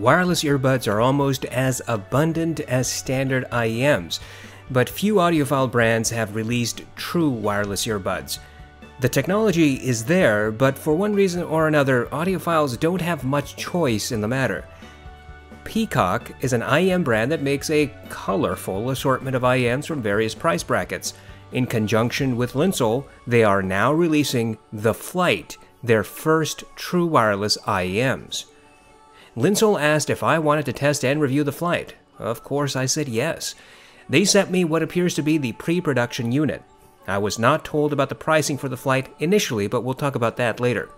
wireless earbuds are almost as abundant as standard IEMs, but few audiophile brands have released true wireless earbuds. The technology is there, but for one reason or another, audiophiles don't have much choice in the matter. Peacock is an IEM brand that makes a colorful assortment of IEMs from various price brackets. In conjunction with Linsoul, they are now releasing The Flight, their first true wireless IEMs. Linsoul asked if I wanted to test and review The Flight. Of course, I said yes. They sent me what appears to be the pre-production unit. I was not told about the pricing for The Flight initially, but we'll talk about that later.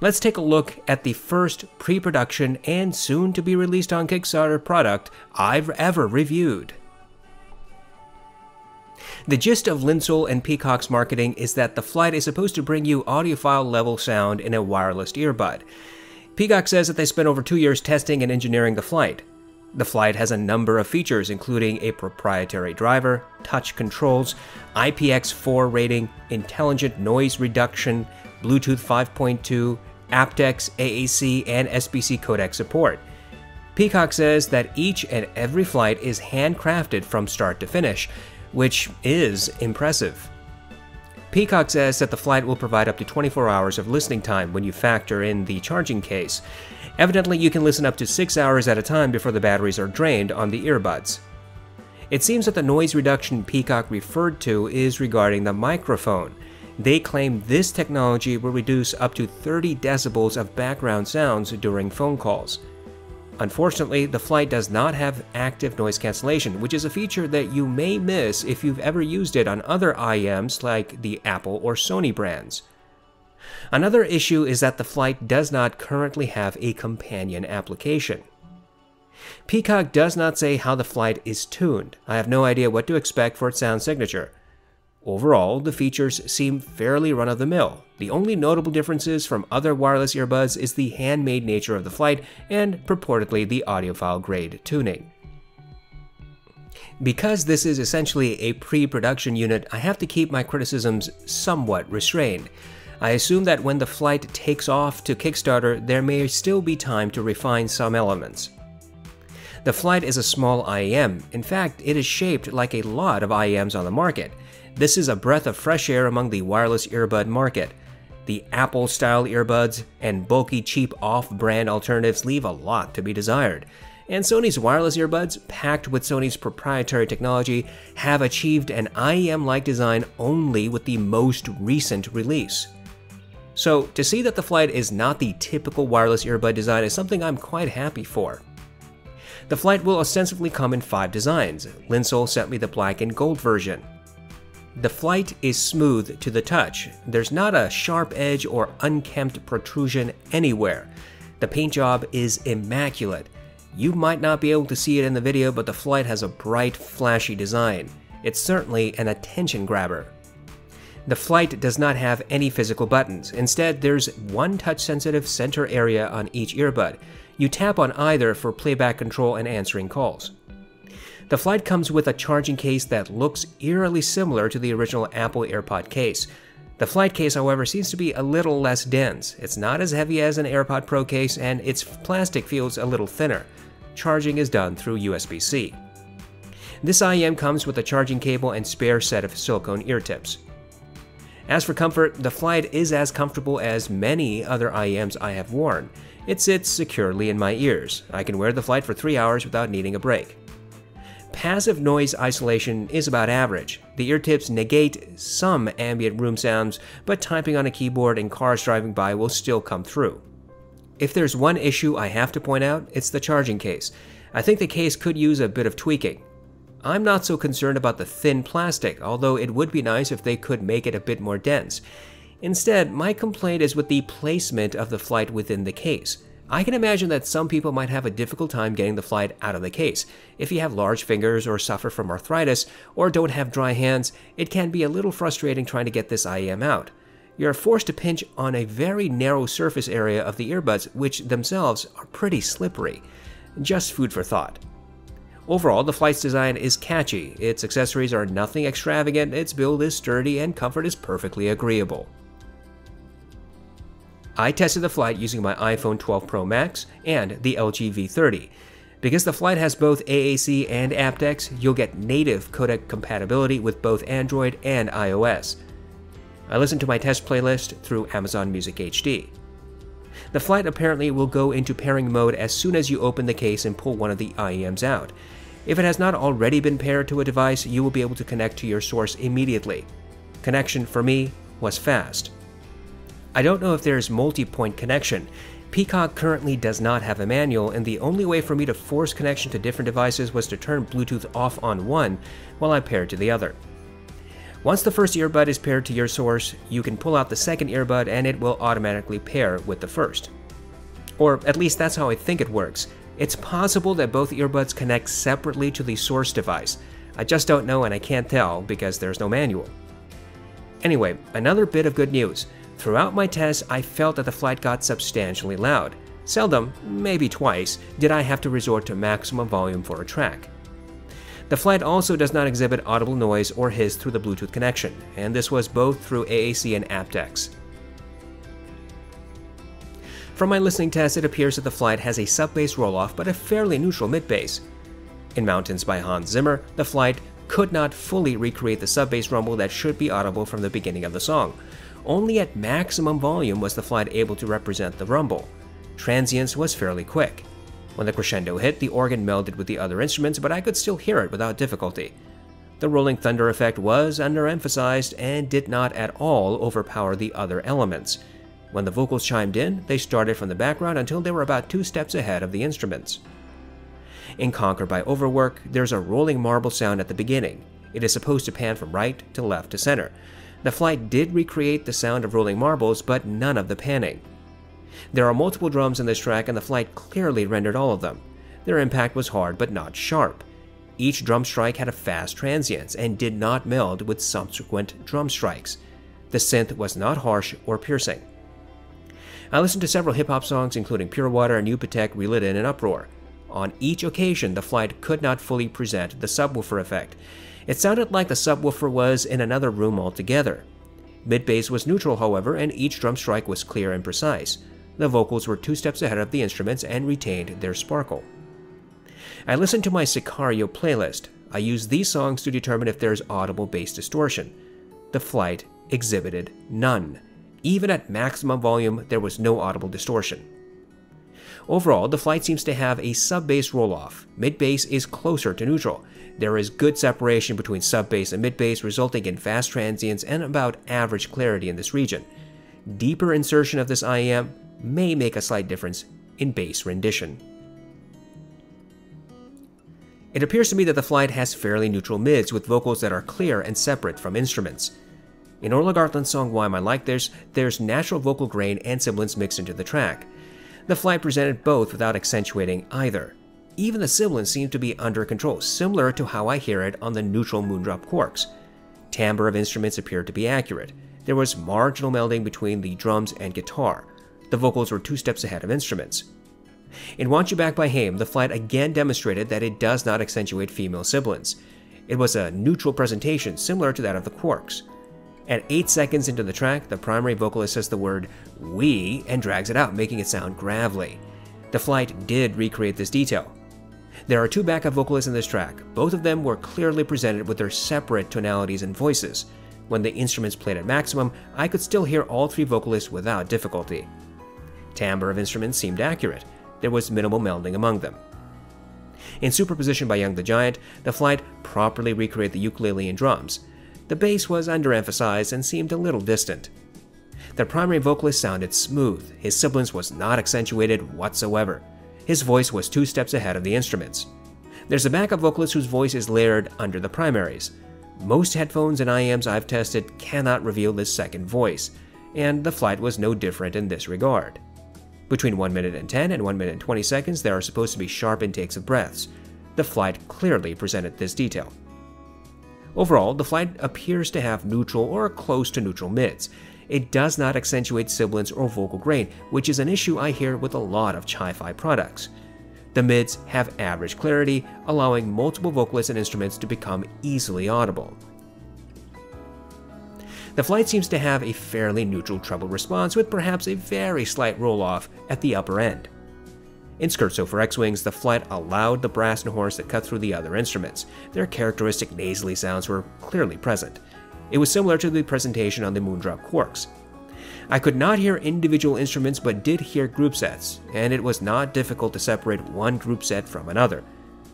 Let's take a look at the first pre-production and soon-to-be-released on Kickstarter product I've ever reviewed. The gist of Linsoul and Peacock's marketing is that The Flight is supposed to bring you audiophile-level sound in a wireless earbud. Peacock says that they spent over 2 years testing and engineering The Flight. The Flight has a number of features, including a proprietary driver, touch controls, IPX4 rating, intelligent noise reduction, Bluetooth 5.2, aptX, AAC, and SBC codec support. Peacock says that each and every Flight is handcrafted from start to finish, which is impressive. Peacock says that The Flight will provide up to 24 hours of listening time when you factor in the charging case. Evidently, you can listen up to 6 hours at a time before the batteries are drained on the earbuds. It seems that the noise reduction Peacock referred to is regarding the microphone. They claim this technology will reduce up to 30 decibels of background sounds during phone calls. Unfortunately, The Flight does not have active noise cancellation, which is a feature that you may miss if you've ever used it on other IEMs like the Apple or Sony brands. Another issue is that The Flight does not currently have a companion application. Peacock does not say how The Flight is tuned. I have no idea what to expect for its sound signature. Overall, the features seem fairly run-of-the-mill. The only notable differences from other wireless earbuds is the handmade nature of The Flight and, purportedly, the audiophile-grade tuning. Because this is essentially a pre-production unit, I have to keep my criticisms somewhat restrained. I assume that when The Flight takes off to Kickstarter, there may still be time to refine some elements. The Flight is a small IEM. In fact, it is shaped like a lot of IEMs on the market. This is a breath of fresh air among the wireless earbud market. The Apple-style earbuds and bulky, cheap off-brand alternatives leave a lot to be desired. And Sony's wireless earbuds, packed with Sony's proprietary technology, have achieved an IEM-like design only with the most recent release. So, to see that The Flight is not the typical wireless earbud design is something I'm quite happy for. The Flight will ostensibly come in 5 designs. Linsoul sent me the black and gold version. The Flight is smooth to the touch. There's not a sharp edge or unkempt protrusion anywhere. The paint job is immaculate. You might not be able to see it in the video, but The Flight has a bright, flashy design. It's certainly an attention grabber. The Flight does not have any physical buttons. Instead, there's one touch-sensitive center area on each earbud. You tap on either for playback control and answering calls. The Flight comes with a charging case that looks eerily similar to the original Apple AirPod case. The Flight case, however, seems to be a little less dense. It's not as heavy as an AirPod Pro case, and its plastic feels a little thinner. Charging is done through USB-C. This IEM comes with a charging cable and spare set of silicone ear tips. As for comfort, The Flight is as comfortable as many other IEMs I have worn. It sits securely in my ears. I can wear The Flight for 3 hours without needing a break. Passive noise isolation is about average. The ear tips negate some ambient room sounds, but typing on a keyboard and cars driving by will still come through. If there's one issue I have to point out, it's the charging case. I think the case could use a bit of tweaking. I'm not so concerned about the thin plastic, although it would be nice if they could make it a bit more dense. Instead, my complaint is with the placement of The Flight within the case. I can imagine that some people might have a difficult time getting The Flight out of the case. If you have large fingers or suffer from arthritis or don't have dry hands, it can be a little frustrating trying to get this IEM out. You're forced to pinch on a very narrow surface area of the earbuds, which themselves are pretty slippery. Just food for thought. Overall, The Flight's design is catchy. Its accessories are nothing extravagant, its build is sturdy, and comfort is perfectly agreeable. I tested the Flight using my iPhone 12 Pro Max and the LG V30. Because the Flight has both AAC and aptX, you'll get native codec compatibility with both Android and iOS. I listened to my test playlist through Amazon Music HD. The Flight apparently will go into pairing mode as soon as you open the case and pull one of the IEMs out. If it has not already been paired to a device, you will be able to connect to your source immediately. Connection, for me, was fast. I don't know if there's multi-point connection. Peacock currently does not have a manual, and the only way for me to force connection to different devices was to turn Bluetooth off on one while I paired to the other. Once the first earbud is paired to your source, you can pull out the second earbud and it will automatically pair with the first. Or at least that's how I think it works. It's possible that both earbuds connect separately to the source device. I just don't know and I can't tell because there's no manual. Anyway, another bit of good news. Throughout my test, I felt that the Flight got substantially loud. Seldom, maybe twice, did I have to resort to maximum volume for a track. The Flight also does not exhibit audible noise or hiss through the Bluetooth connection, and this was both through AAC and aptX. From my listening test, it appears that the Flight has a sub-bass roll-off but a fairly neutral mid-bass. In Mountains by Hans Zimmer, the Flight could not fully recreate the sub-bass rumble that should be audible from the beginning of the song. Only at maximum volume was the Flight able to represent the rumble. Transience was fairly quick. When the crescendo hit, the organ melded with the other instruments, but I could still hear it without difficulty. The rolling thunder effect was underemphasized and did not at all overpower the other elements. When the vocals chimed in, they started from the background until they were about 2 steps ahead of the instruments. In Conquer by Overwork, there's a rolling marble sound at the beginning. It is supposed to pan from right to left to center. The Flight did recreate the sound of rolling marbles, but none of the panning. There are multiple drums in this track, and the Flight clearly rendered all of them. Their impact was hard, but not sharp. Each drum strike had a fast transience and did not meld with subsequent drum strikes. The synth was not harsh or piercing. I listened to several hip-hop songs, including Pure Water and New Patek We Lit in an Uproar. On each occasion, the Flight could not fully present the subwoofer effect. It sounded like the subwoofer was in another room altogether. Mid-bass was neutral, however, and each drum strike was clear and precise. The vocals were 2 steps ahead of the instruments and retained their sparkle. I listened to my Sicario playlist. I used these songs to determine if there's audible bass distortion. The Flight exhibited none. Even at maximum volume, there was no audible distortion. Overall, the Flight seems to have a sub-bass roll-off. Mid-bass is closer to neutral. There is good separation between sub-bass and mid-bass, resulting in fast transients and about average clarity in this region. Deeper insertion of this IEM may make a slight difference in bass rendition. It appears to me that the Flight has fairly neutral mids with vocals that are clear and separate from instruments. In Orla Gartland's song Why Am I Like This, there's natural vocal grain and sibilance mixed into the track. The Flight presented both without accentuating either. Even the sibilance seemed to be under control, similar to how I hear it on the neutral Moondrop Quarks. Timbre of instruments appeared to be accurate. There was marginal melding between the drums and guitar. The vocals were 2 steps ahead of instruments. In Want You Back by Haim, the Flight again demonstrated that it does not accentuate female sibilance. It was a neutral presentation, similar to that of the Quarks. At 8 seconds into the track, the primary vocalist says the word "we" and drags it out, making it sound gravelly. The Flight did recreate this detail. There are 2 backup vocalists in this track. Both of them were clearly presented with their separate tonalities and voices. When the instruments played at maximum, I could still hear all 3 vocalists without difficulty. Timbre of instruments seemed accurate. There was minimal melding among them. In Superposition by Young the Giant, the Flight properly recreated the ukulele and drums. The bass was underemphasized and seemed a little distant. The primary vocalist sounded smooth. His sibilance was not accentuated whatsoever. His voice was 2 steps ahead of the instruments. There's a backup vocalist whose voice is layered under the primaries. Most headphones and IEMs I've tested cannot reveal this second voice, and the Flight was no different in this regard. Between 1 minute and 10 and 1 minute and 20 seconds, there are supposed to be sharp intakes of breaths. The Flight clearly presented this detail. Overall, the Flight appears to have neutral or close to neutral mids. It does not accentuate sibilance or vocal grain, which is an issue I hear with a lot of chi-fi products. The mids have average clarity, allowing multiple vocalists and instruments to become easily audible. The Flight seems to have a fairly neutral treble response with perhaps a very slight roll-off at the upper end. In Scherzo for X-Wings, the Flight allowed the brass and horns to cut through the other instruments. Their characteristic nasally sounds were clearly present. It was similar to the presentation on the Moondrop Quarks. I could not hear individual instruments but did hear groupsets, and it was not difficult to separate one groupset from another.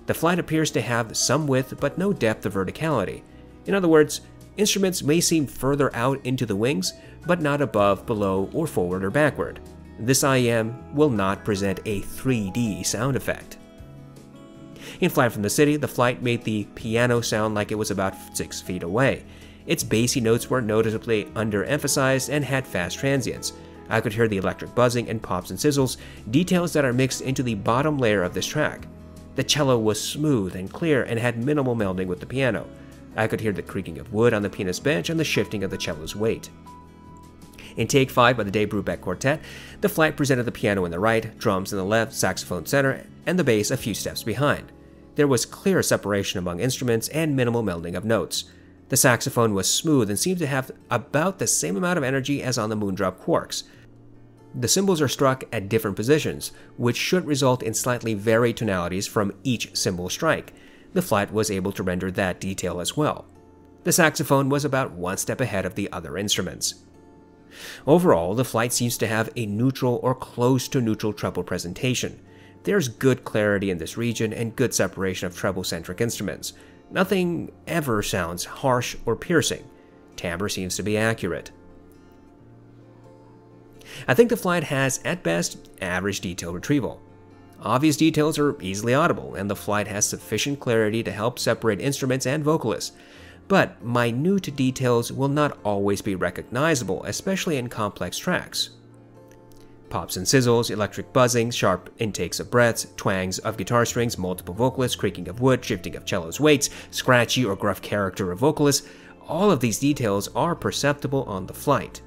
The Flight appears to have some width but no depth of verticality. In other words, instruments may seem further out into the wings, but not above, below, or forward or backward. This IEM will not present a 3D sound effect. In Flight from the City, the Flight made the piano sound like it was about 6 feet away. Its bassy notes were noticeably underemphasized and had fast transients. I could hear the electric buzzing and pops and sizzles, details that are mixed into the bottom layer of this track. The cello was smooth and clear and had minimal melding with the piano. I could hear the creaking of wood on the pianist's bench and the shifting of the cello's weight. In Take 5 by the Dave Brubeck Quartet, the Flight presented the piano in the right, drums in the left, saxophone center, and the bass a few steps behind. There was clear separation among instruments and minimal melding of notes. The saxophone was smooth and seemed to have about the same amount of energy as on the Moondrop Quarks. The cymbals are struck at different positions, which should result in slightly varied tonalities from each cymbal strike. The Flight was able to render that detail as well. The saxophone was about one step ahead of the other instruments. Overall, the Flight seems to have a neutral or close to neutral treble presentation. There's good clarity in this region and good separation of treble-centric instruments. Nothing ever sounds harsh or piercing. Timbre seems to be accurate. I think the Flight has, at best, average detail retrieval. Obvious details are easily audible, and the Flight has sufficient clarity to help separate instruments and vocalists. But minute details will not always be recognizable, especially in complex tracks. Pops and sizzles, electric buzzing, sharp intakes of breaths, twangs of guitar strings, multiple vocalists, creaking of wood, shifting of cello's weights, scratchy or gruff character of vocalists, all of these details are perceptible on the Flight.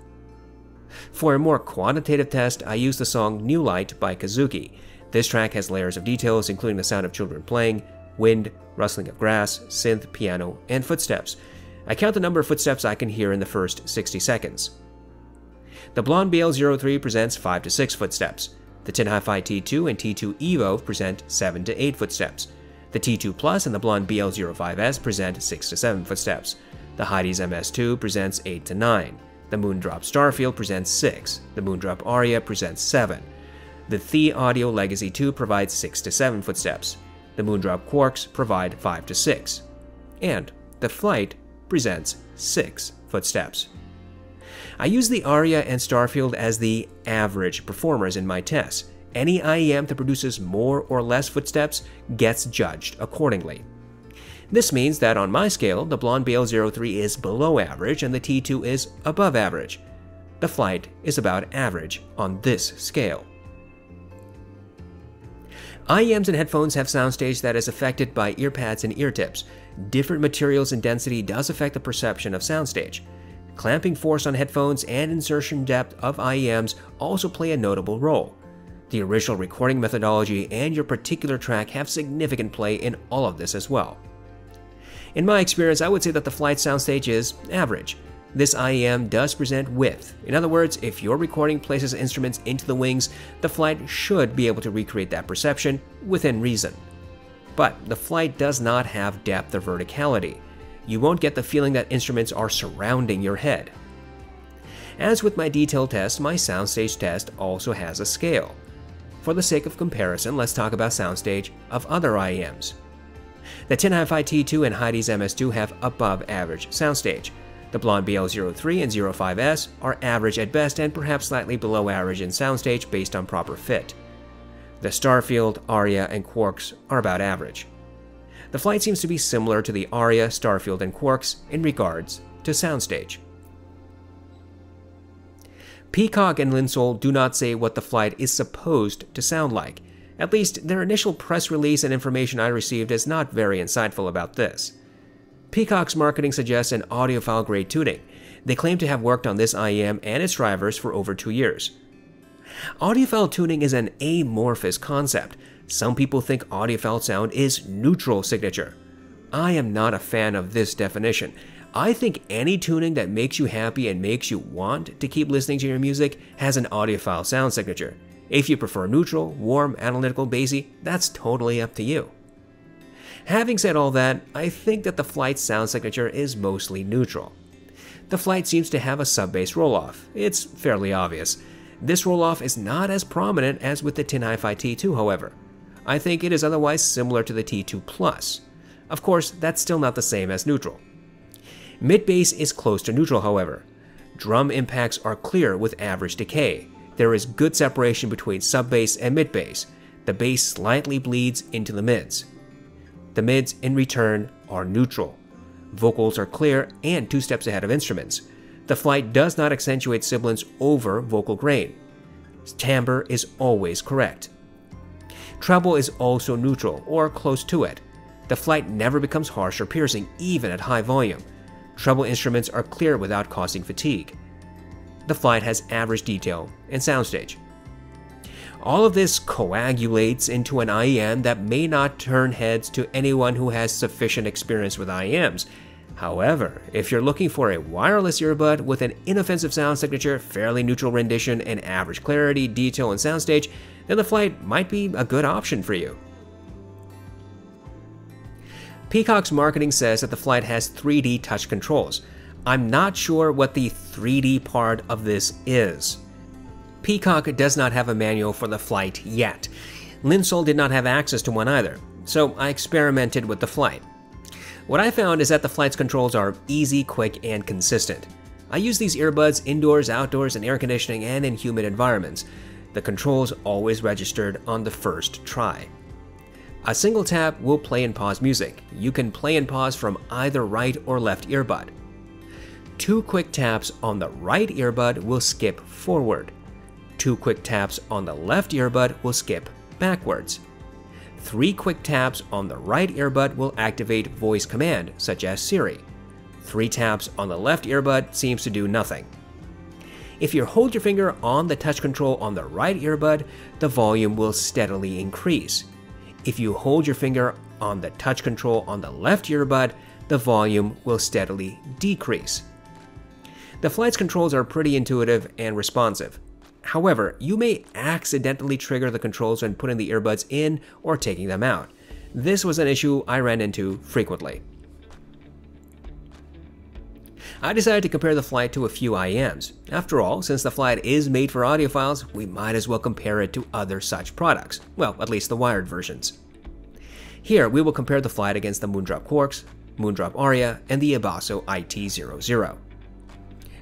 For a more quantitative test, I used the song New Light by Kazuki. This track has layers of details, including the sound of children playing, wind, rustling of grass, synth, piano, and footsteps. I count the number of footsteps I can hear in the first 60 seconds. The Blon BL03 presents 5 to 6 footsteps. The Tin Hi-Fi T2 and T2 Evo present 7 to 8 footsteps. The T2 Plus and the Blon BL05S present 6 to 7 footsteps. The Hidizs MS2 presents 8 to 9. The Moondrop Starfield presents 6. The Moondrop Aria presents 7. The The Audio Legacy 2 provides 6 to 7 footsteps. The Moondrop Quarks provide 5 to 6, and the Flight presents 6 footsteps. I use the Aria and Starfield as the average performers in my tests. Any IEM that produces more or less footsteps gets judged accordingly. This means that on my scale, the Blon BL03 is below average and the T2 is above average. The Flight is about average on this scale. IEMs and headphones have soundstage that is affected by earpads and eartips. Different materials and density does affect the perception of soundstage. Clamping force on headphones and insertion depth of IEMs also play a notable role. The original recording methodology and your particular track have significant play in all of this as well. In my experience, I would say that the Flight soundstage is average. This IEM does present width. In other words, if your recording places instruments into the wings, the Flight should be able to recreate that perception within reason. But the Flight does not have depth or verticality. You won't get the feeling that instruments are surrounding your head. As with my detail test, my soundstage test also has a scale. For the sake of comparison, let's talk about soundstage of other IEMs. The Tin Hi-Fi T2 and Hidizs MS2 have above average soundstage. The Blon BL03 and 05S are average at best and perhaps slightly below average in soundstage based on proper fit. The Starfield, Aria, and Quarks are about average. The Flight seems to be similar to the Aria, Starfield, and Quarks in regards to soundstage. Peacock and Linsoul do not say what the Flight is supposed to sound like. At least, their initial press release and information I received is not very insightful about this. Peacock's marketing suggests an audiophile-grade tuning. They claim to have worked on this IEM and its drivers for over 2 years. Audiophile tuning is an amorphous concept. Some people think audiophile sound is neutral signature. I am not a fan of this definition. I think any tuning that makes you happy and makes you want to keep listening to your music has an audiophile sound signature. If you prefer neutral, warm, analytical, bassy, that's totally up to you. Having said all that, I think that the Flight's sound signature is mostly neutral. The Flight seems to have a sub-bass roll-off. It's fairly obvious. This roll-off is not as prominent as with the Tin Hi-Fi T2, however. I think it is otherwise similar to the T2 Plus. Of course, that's still not the same as neutral. Mid-bass is close to neutral, however. Drum impacts are clear with average decay. There is good separation between sub-bass and mid-bass. The bass slightly bleeds into the mids. The mids, in return, are neutral. Vocals are clear and two steps ahead of instruments. The Flight does not accentuate sibilance over vocal grain. Timbre is always correct. Treble is also neutral, or close to it. The Flight never becomes harsh or piercing, even at high volume. Treble instruments are clear without causing fatigue. The Flight has average detail and soundstage. All of this coagulates into an IEM that may not turn heads to anyone who has sufficient experience with IEMs. However, if you're looking for a wireless earbud with an inoffensive sound signature, fairly neutral rendition, and average clarity, detail, and soundstage, then the Flight might be a good option for you. Peacock's marketing says that the Flight has 3D touch controls. I'm not sure what the 3D part of this is. Peacock does not have a manual for the Flight yet. Linsoul did not have access to one either, so I experimented with the Flight. What I found is that the Flight's controls are easy, quick, and consistent. I use these earbuds indoors, outdoors, in air conditioning, and in humid environments. The controls always registered on the first try. A single tap will play and pause music. You can play and pause from either right or left earbud. Two quick taps on the right earbud will skip forward. Two quick taps on the left earbud will skip backwards. Three quick taps on the right earbud will activate voice command, such as Siri. Three taps on the left earbud seems to do nothing. If you hold your finger on the touch control on the right earbud, the volume will steadily increase. If you hold your finger on the touch control on the left earbud, the volume will steadily decrease. The Flight's controls are pretty intuitive and responsive. However, you may accidentally trigger the controls when putting the earbuds in or taking them out. This was an issue I ran into frequently. I decided to compare the Flight to a few IEMs. After all, since the Flight is made for audiophiles, we might as well compare it to other such products. Well, at least the wired versions. Here, we will compare the Flight against the Moondrop Quarks, Moondrop Aria, and the Abaso IT00.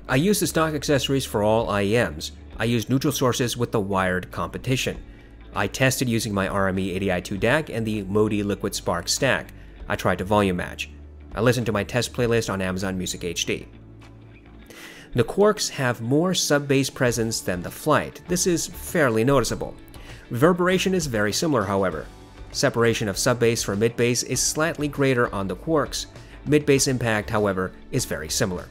I used the stock accessories for all IEMs. I used neutral sources with the wired competition. I tested using my RME80i2 DAC and the Modi Liquid Spark stack. I tried to volume match. I listened to my test playlist on Amazon Music HD. The Quarks have more sub-bass presence than the Flight. This is fairly noticeable. Reverberation is very similar, however. Separation of sub-bass from mid-bass is slightly greater on the Quarks. Mid-bass impact, however, is very similar.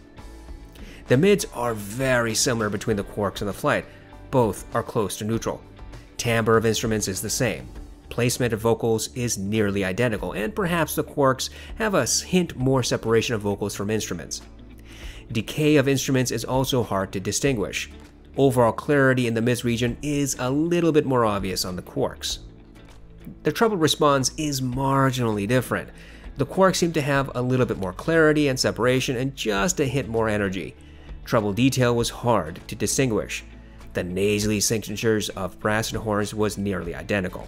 The mids are very similar between the Quarks and the Flight. Both are close to neutral. Timbre of instruments is the same. Placement of vocals is nearly identical, and perhaps the Quarks have a hint more separation of vocals from instruments. Decay of instruments is also hard to distinguish. Overall clarity in the mids region is a little bit more obvious on the Quarks. The treble response is marginally different. The Quarks seem to have a little bit more clarity and separation and just a hint more energy. Treble detail was hard to distinguish. The nasally signatures of brass and horns was nearly identical.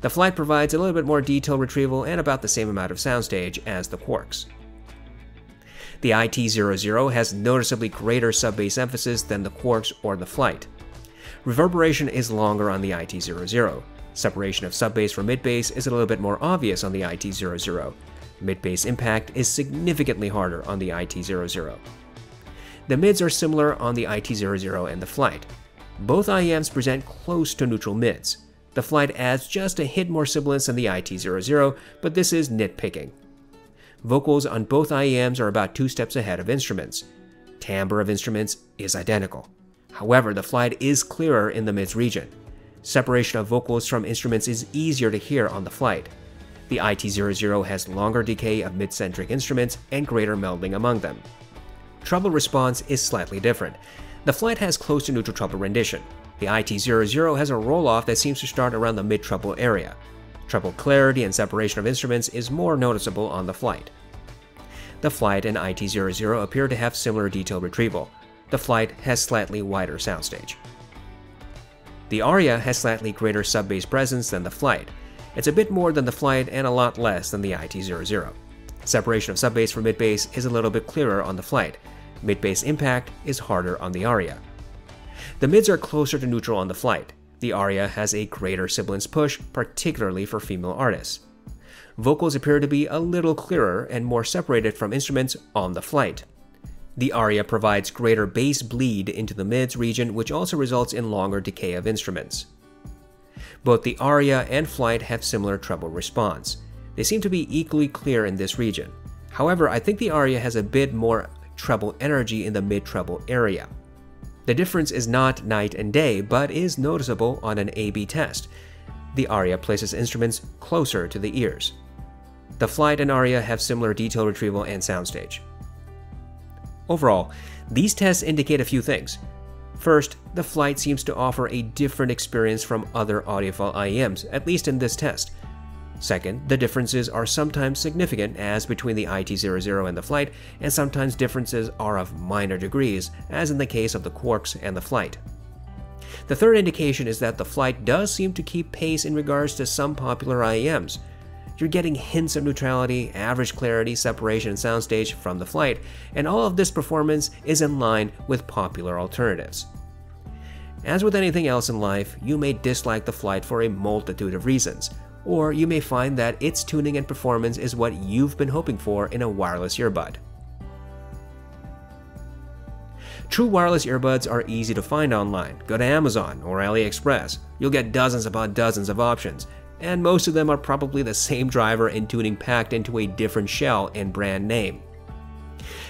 The Flight provides a little bit more detail retrieval and about the same amount of soundstage as the Quarks. The IT00 has noticeably greater sub-bass emphasis than the Quarks or the Flight. Reverberation is longer on the IT00. Separation of sub-bass from mid-bass is a little bit more obvious on the IT00. Mid-bass impact is significantly harder on the IT00. The mids are similar on the IT00 and the Flight. Both IEMs present close to neutral mids. The Flight adds just a hit more sibilance than the IT00, but this is nitpicking. Vocals on both IEMs are about two steps ahead of instruments. Timbre of instruments is identical. However, the Flight is clearer in the mids region. Separation of vocals from instruments is easier to hear on the Flight. The IT00 has longer decay of mid-centric instruments and greater melding among them. Treble response is slightly different. The Flight has close to neutral treble rendition. The IT00 has a roll-off that seems to start around the mid-treble area. Treble clarity and separation of instruments is more noticeable on the Flight. The Flight and IT00 appear to have similar detail retrieval. The Flight has slightly wider soundstage. The Aria has slightly greater sub-bass presence than the Flight. It's a bit more than the Flight and a lot less than the IT00. Separation of sub-bass from mid-bass is a little bit clearer on the Flight. Mid-bass impact is harder on the Aria. The mids are closer to neutral on the Flight. The Aria has a greater sibilance push, particularly for female artists. Vocals appear to be a little clearer and more separated from instruments on the Flight. The Aria provides greater bass bleed into the mids region, which also results in longer decay of instruments. Both the Aria and Flight have similar treble response. They seem to be equally clear in this region. However, I think the Aria has a bit more treble energy in the mid-treble area. The difference is not night and day, but is noticeable on an A/B test. The Aria places instruments closer to the ears. The Flight and Aria have similar detail retrieval and soundstage. Overall, these tests indicate a few things. First, the Flight seems to offer a different experience from other audiophile IEMs, at least in this test. Second, the differences are sometimes significant, as between the IT00 and the Flight, and sometimes differences are of minor degrees, as in the case of the Quarks and the Flight. The third indication is that the Flight does seem to keep pace in regards to some popular IEMs. You're getting hints of neutrality, average clarity, separation, and soundstage from the Flight, and all of this performance is in line with popular alternatives. As with anything else in life, you may dislike the Flight for a multitude of reasons. Or you may find that its tuning and performance is what you've been hoping for in a wireless earbud. True wireless earbuds are easy to find online. Go to Amazon or AliExpress. You'll get dozens upon dozens of options, and most of them are probably the same driver and tuning packed into a different shell and brand name.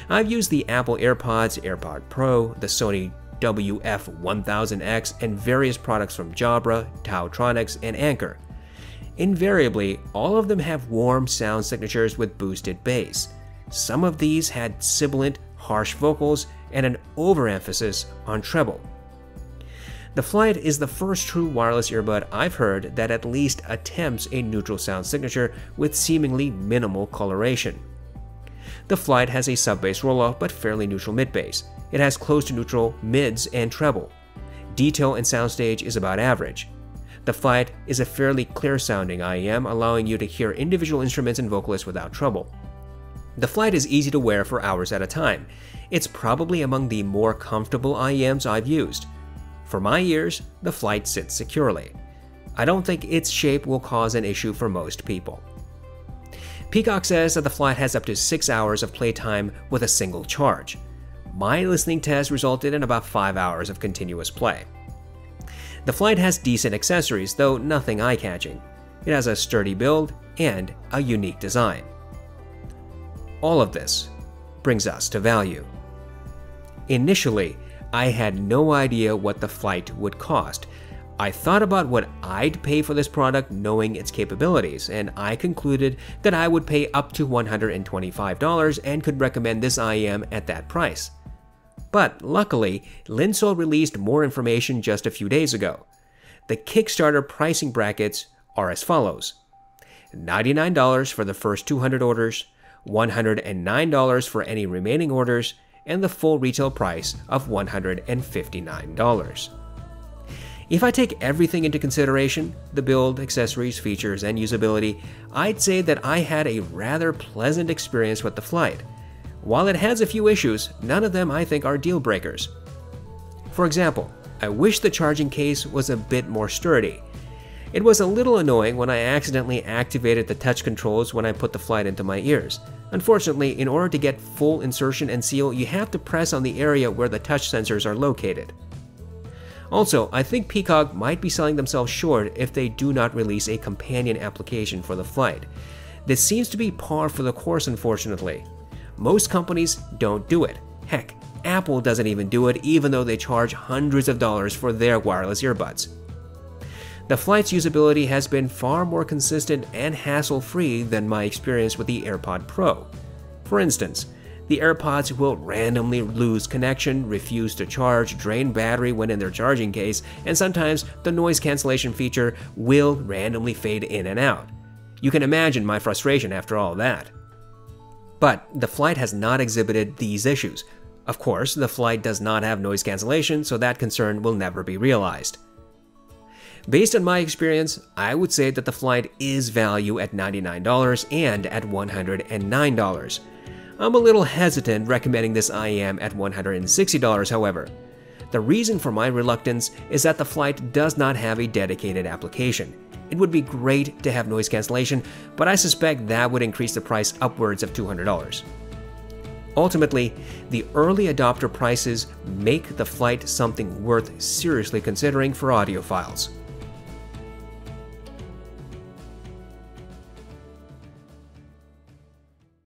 I've used the Apple AirPods, AirPod Pro, the Sony WF-1000X, and various products from Jabra, Tautronics, and Anker. Invariably, all of them have warm sound signatures with boosted bass. Some of these had sibilant, harsh vocals and an overemphasis on treble. The Flight is the first true wireless earbud I've heard that at least attempts a neutral sound signature with seemingly minimal coloration. The Flight has a sub-bass roll-off but fairly neutral mid-bass. It has close to neutral mids and treble. Detail and soundstage is about average. The Flight is a fairly clear-sounding IEM, allowing you to hear individual instruments and vocalists without trouble. The Flight is easy to wear for hours at a time. It's probably among the more comfortable IEMs I've used. For my ears, the Flight sits securely. I don't think its shape will cause an issue for most people. Peacock says that the Flight has up to 6 hours of playtime with a single charge. My listening test resulted in about 5 hours of continuous play. The Flight has decent accessories, though nothing eye-catching. It has a sturdy build and a unique design. All of this brings us to value. Initially, I had no idea what the Flight would cost. I thought about what I'd pay for this product knowing its capabilities, and I concluded that I would pay up to $125 and could recommend this IEM at that price. But luckily, Linsoul released more information just a few days ago. The Kickstarter pricing brackets are as follows: $99 for the first 200 orders, $109 for any remaining orders, and the full retail price of $159. If I take everything into consideration, the build, accessories, features, and usability, I'd say that I had a rather pleasant experience with the Flight. While it has a few issues, none of them I think are deal breakers. For example, I wish the charging case was a bit more sturdy. It was a little annoying when I accidentally activated the touch controls when I put the Flight into my ears. Unfortunately, in order to get full insertion and seal, you have to press on the area where the touch sensors are located. Also, I think Peacock might be selling themselves short if they do not release a companion application for the Flight. This seems to be par for the course, unfortunately. Most companies don't do it. Heck, Apple doesn't even do it, even though they charge hundreds of dollars for their wireless earbuds. The Flight's usability has been far more consistent and hassle-free than my experience with the AirPod Pro. For instance, the AirPods will randomly lose connection, refuse to charge, drain battery when in their charging case, and sometimes the noise cancellation feature will randomly fade in and out. You can imagine my frustration after all that. But the Flight has not exhibited these issues. Of course, the Flight does not have noise cancellation, so that concern will never be realized. Based on my experience, I would say that the Flight is value at $99 and at $109. I'm a little hesitant recommending this IM at $160, however. The reason for my reluctance is that the Flight does not have a dedicated application. It would be great to have noise cancellation, but I suspect that would increase the price upwards of $200. Ultimately, the early adopter prices make the Flight something worth seriously considering for audiophiles.